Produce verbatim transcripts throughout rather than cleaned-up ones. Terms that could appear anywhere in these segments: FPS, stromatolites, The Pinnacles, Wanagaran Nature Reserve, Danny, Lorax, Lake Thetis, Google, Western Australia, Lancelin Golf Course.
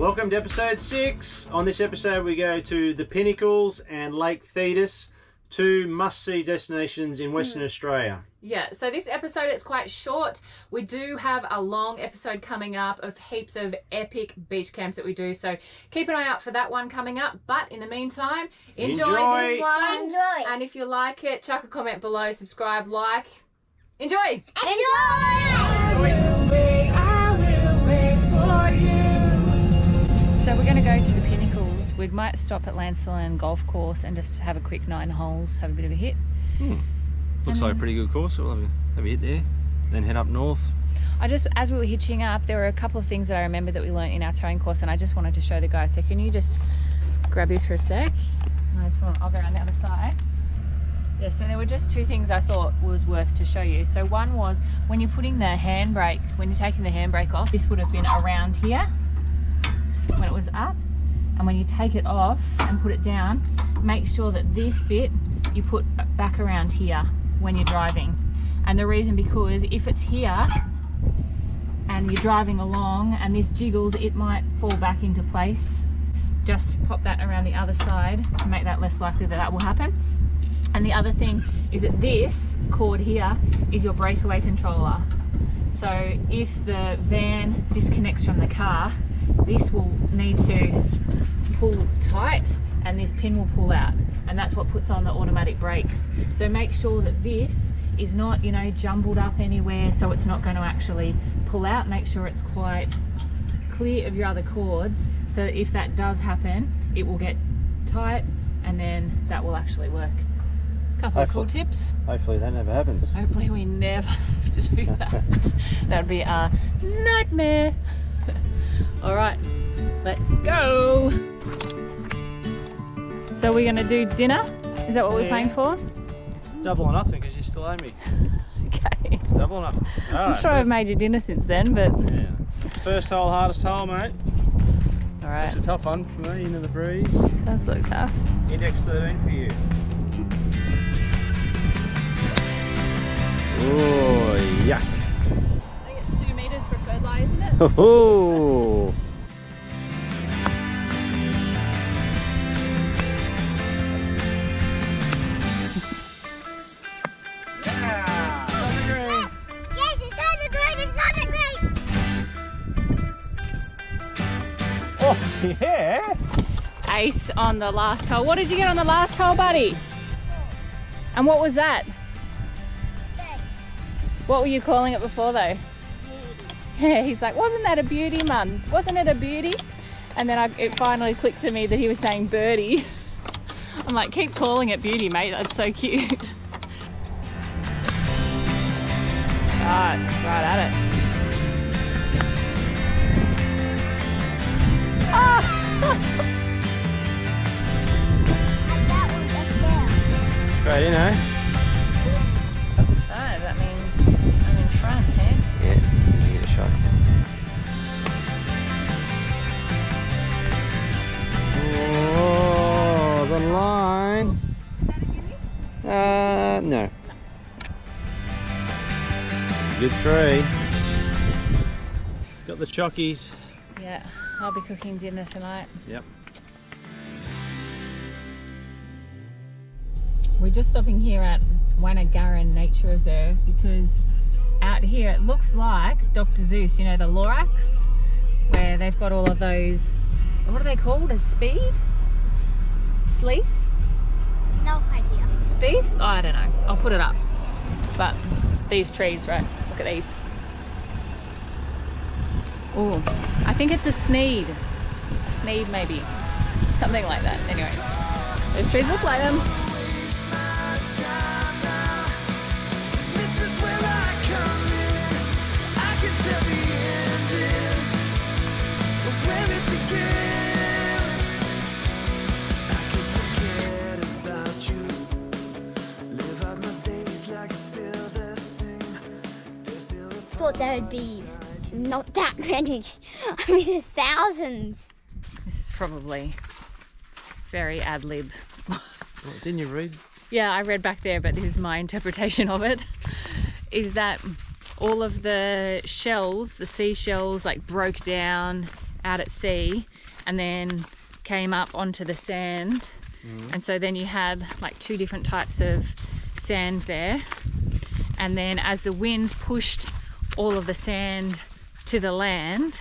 Welcome to episode six. On this episode we go to the Pinnacles and Lake Thetis, two must-see destinations in Western mm. Australia. Yeah, so this episode is quite short. We do have a long episode coming up of heaps of epic beach camps that we do, so keep an eye out for that one coming up. But in the meantime, enjoy, enjoy. this one. Enjoy. And if you like it, chuck a comment below, subscribe, like. Enjoy! Enjoy! I will wait, I will wait for you. So we're going to go to the Pinnacles. We might stop at Lancelin Golf Course and just have a quick nine holes, have a bit of a hit. Hmm. Looks like a pretty good course, so we'll have a, have a hit there, then head up north. I just, as we were hitching up, there were a couple of things that I remember that we learnt in our towing course, and I just wanted to show the guys. So can you just grab this for a sec? And I just want, I'll go around the other side. Yes, and there were just two things I thought was worth to show you. So one was, when you're putting the handbrake, when you're taking the handbrake off, this would have been around here when it was up. And when you take it off and put it down, make sure that this bit you put back around here when you're driving. And the reason, because if it's here and you're driving along and this jiggles, it might fall back into place. Just pop that around the other side to make that less likely that that will happen. And the other thing is that this cord here is your breakaway controller. So if the van disconnects from the car, this will need to pull tight and this pin will pull out. And that's what puts on the automatic brakes. So make sure that this is not, you know, jumbled up anywhere, so it's not going to actually pull out. Make sure it's quite clear of your other cords, so that if that does happen, it will get tight and then that will actually work. Couple hopefully, of cool tips. Hopefully that never happens. Hopefully we never have to do that. That'd be a nightmare. All right, let's go. So we're gonna do dinner. Is that what yeah. we're playing for? Double or nothing, because you still owe me. Okay. Double or nothing. All I'm right, sure I've made you dinner since then, but. Yeah. First hole, hardest hole, mate. All right. It's a tough one for me, into the breeze. Does look tough. Index thirteen for you. Oh, yeah. I think it's two meters preferred lie, isn't it? Oh. Yeah! It's on the green! Yes, it's on the green! It's on the green! Oh, yeah! Ace on the last hole. What did you get on the last hole, buddy? And what was that? What were you calling it before though? Yeah, he's like, wasn't that a beauty, Mum? Wasn't it a beauty? And then I, it finally clicked to me that he was saying birdie. I'm like, keep calling it beauty, mate. That's so cute. Ah, right, right at it. Ah! Straight in, eh? Line. Uh, no. Good three. Got the chockies. Yeah, I'll be cooking dinner tonight. Yep. We're just stopping here at Wanagaran Nature Reserve because out here it looks like Doctor Zeus, you know, the Lorax, where they've got all of those, what are they called? A speed? Sleeth? No idea. Speeth? Oh, I don't know. I'll put it up. But these trees, right? Look at these. Oh, I think it's a sneed. A sneed, maybe. Something like that. Anyway, those trees look like them. There would be not that many. I mean, there's thousands. This is probably very ad lib. Well, didn't you read? Yeah, I read back there, but this is my interpretation of it. Is that all of the shells, the seashells, like broke down out at sea and then came up onto the sand. Mm. And so then you had like two different types of sand there. And then as the winds pushed all of the sand to the land,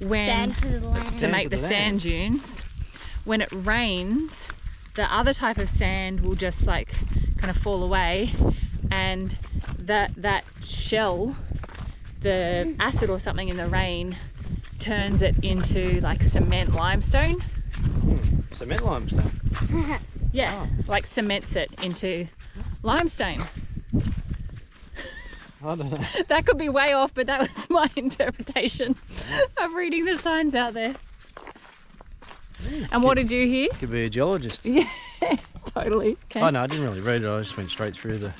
when sand to, the land. to make sand to the, the sand dunes, when it rains, the other type of sand will just like kind of fall away, and that that shell, the acid or something in the rain, turns it into like cement limestone. Mm, cement limestone. Yeah, oh. Like cements it into limestone. I don't know. That could be way off, but that was my interpretation of reading the signs out there. Mm, and what could, did you hear? Could be a geologist. Yeah, totally. Okay. Oh no, I didn't really read it. I just went straight through the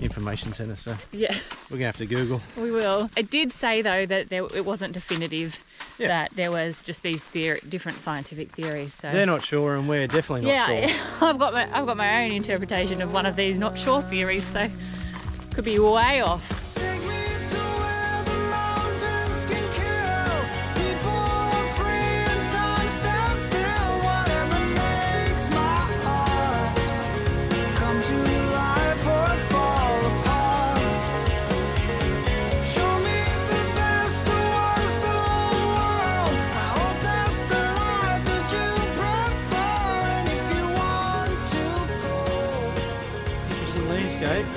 information centre. So yeah, we're gonna have to Google. We will. It did say though that there, it wasn't definitive. Yeah. That there was just these theory, different scientific theories. So they're not sure, and we're definitely not yeah, sure. Yeah, I've got my I've got my own interpretation of one of these not sure theories. So could be way off.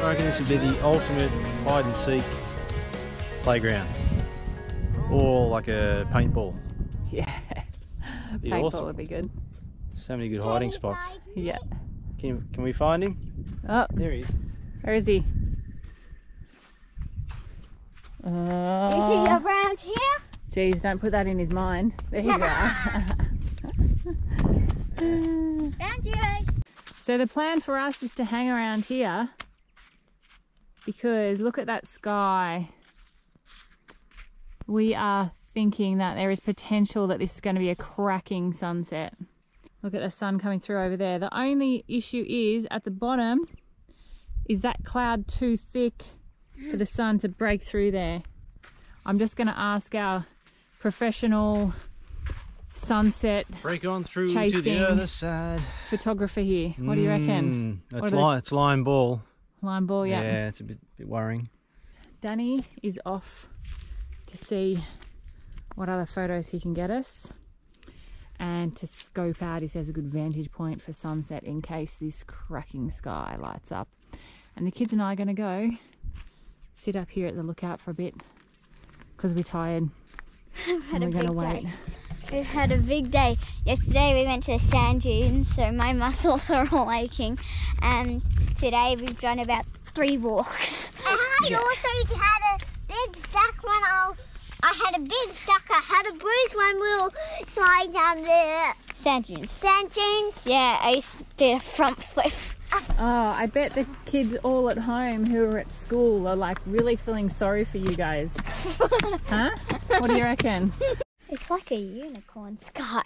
I reckon this would be the ultimate hide and seek playground, or like a paintball. Yeah, paintball awesome. Would be good. So many good hiding spots. Yeah. Can can we find him? Oh, there he is. Where is he? Uh, is he around here? Geez, don't put that in his mind. There you go. Found you. So the plan for us is to hang around here. Because look at that sky. We are thinking that there is potential that this is going to be a cracking sunset. Look at the sun coming through over there. The only issue is at the bottom is that cloud too thick for the sun to break through there. I'm just going to ask our professional sunset break on through to the other side photographer here. What do you reckon? Mm, that's line, it's line ball. Line ball, yeah. Yeah, it's a bit, bit worrying. Danny is off to see what other photos he can get us and to scope out. He says a good vantage point for sunset in case this cracking sky lights up. And the kids and I are going to go sit up here at the lookout for a bit because we're tired. We've had and we're a big wait. day. We've had a big day. Yesterday we went to the sand dunes, so my muscles are all aching. And today we've done about three walks. And I yeah. also had a big stack when I, I had a big stack. I had a bruise when we were sliding down the sand dunes. Sand dunes. Yeah, I did a front flip. Oh, I bet the kids all at home who are at school are like really feeling sorry for you guys. Huh? What do you reckon? It's like a unicorn sky.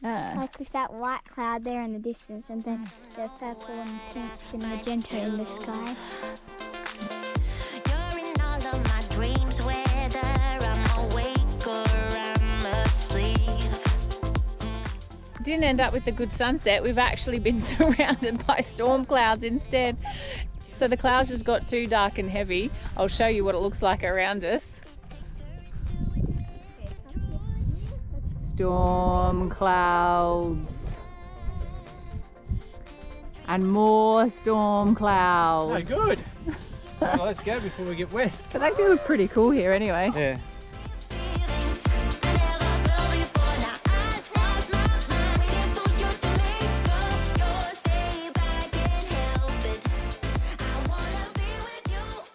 Yeah. Like with that white cloud there in the distance and then the purple and pink and magenta in the sky. You're in all of my dreams, whether I'm awake or I'm asleep. Didn't end up with a good sunset. We've actually been surrounded by storm clouds instead. So the clouds just got too dark and heavy. I'll show you what it looks like around us. Storm clouds and more storm clouds. Oh, good. Well, let's go before we get wet. But they do look pretty cool here, anyway. Yeah.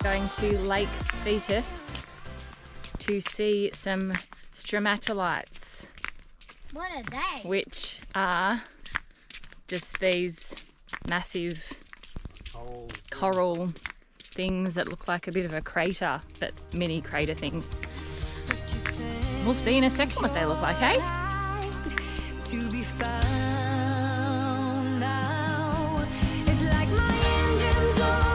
Going to Lake Thetis to see some stromatolites. What are they? Which are just these massive coral, coral things that look like a bit of a crater, but mini crater things. We'll see in a second what they look like, eh? To be found now. It's like my engine's on.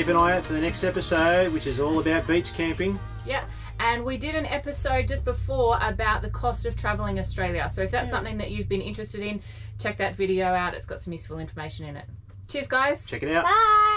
keep an eye out for the next episode, which is all about beach camping. Yeah. And we did an episode just before about the cost of travelling Australia. So if that's yeah. something that you've been interested in, check that video out. It's got some useful information in it. Cheers, guys. Check it out. Bye.